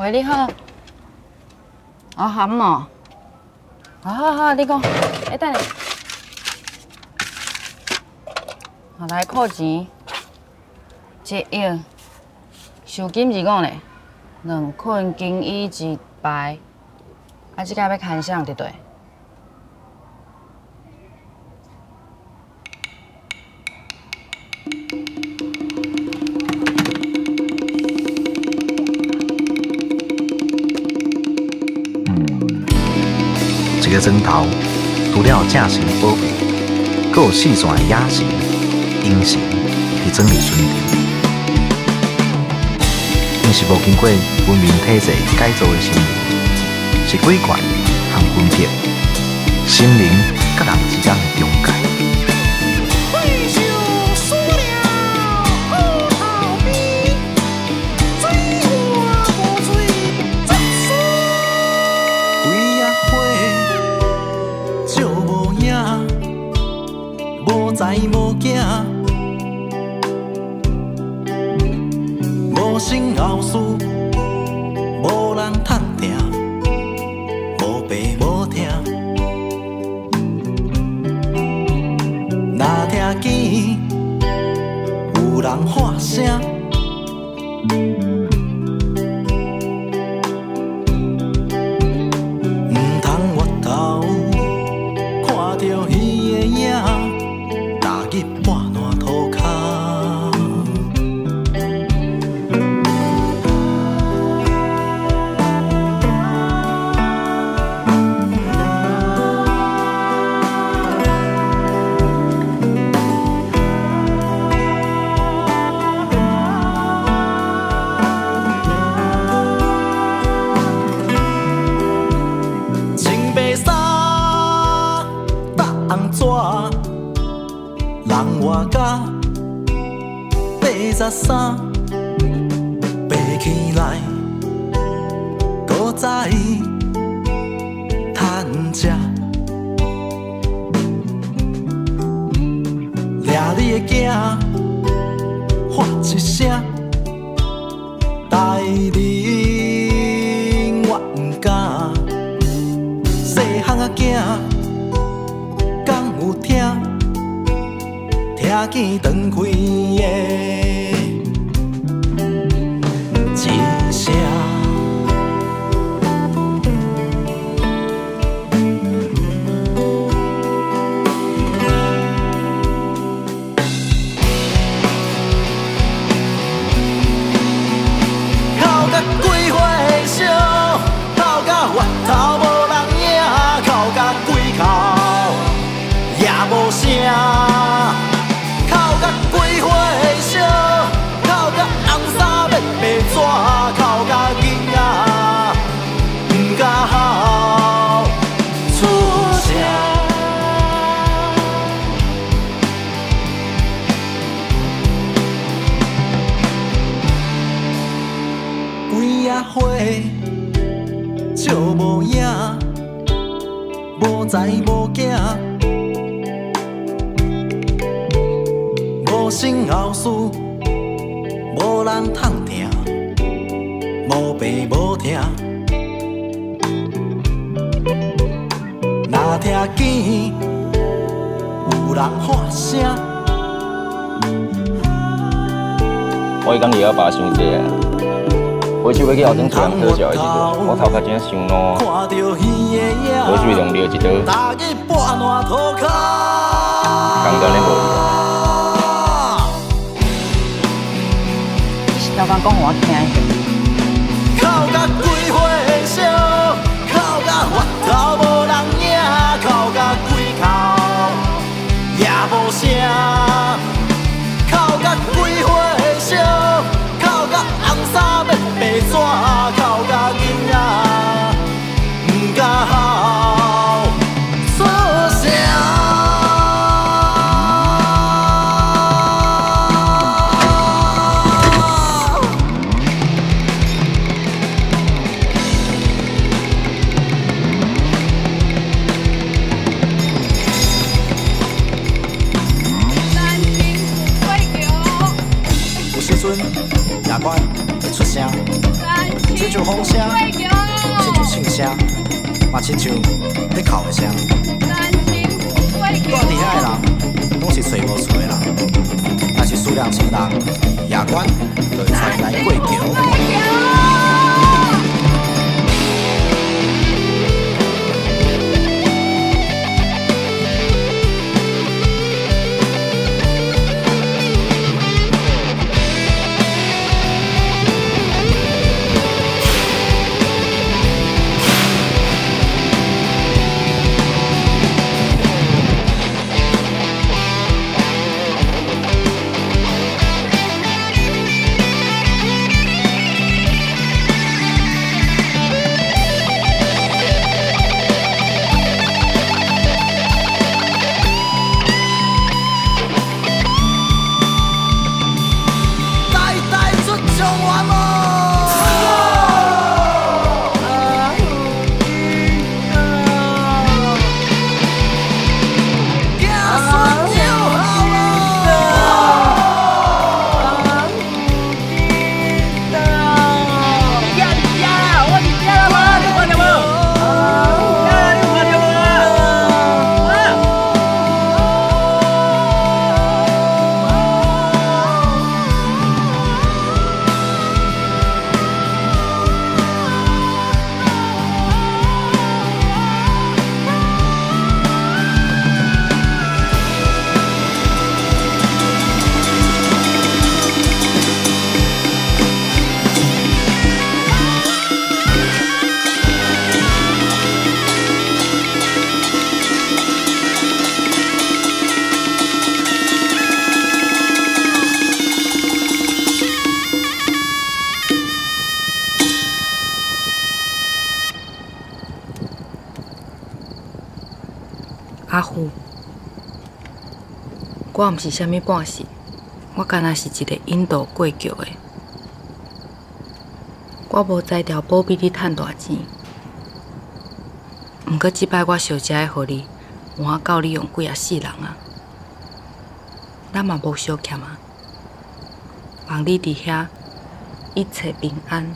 喂，你好。我喊哦。好好好，你讲。哎，等下。我来扣钱。一亿。收金是讲嘞，两捆金衣一排。啊，即个要牵上对不对？ 一个砖头，除了正形宝贝，还有四线的野形、阴形伫整理顺着。因是无经过文明体制改造的生命，是鬼怪含分别心灵甲人之间的中介。无知无惊，无生后事，无人探听，无爸无听。若听见有人喊声，唔通回头看着伊的影。 三爬起来，搁再趁食，掠你的囝，喊一声，大人我唔敢，细汉仔囝，敢有听？听见长开的。 无知无惊，无生后事，无人通听，无爸无听。若听见有人喊声，我迄天日啊爸想济啊，回去要去后顶厝人讨教的时阵，我头壳真想烂。 我水弄了一刀，感觉恁无用。你是老板讲我听的。哭到规花烧，哭到月头无人影，哭到规口也无声，哭到规花烧，哭到红衫变白纸，哭到囡仔。 好出声！亲像风声，亲像唱声，嘛亲像咧哭的声。住伫遐的人，拢是找无厝的人，但是数量少人，夜晚就会传来过桥。 我毋是啥物半死，我干那是一个引渡过桥的。我无才调保庇你趁大钱，毋过即摆我烧食的互你，换到你用几啊世人啊，咱嘛无小欠啊。望你伫遐一切平安。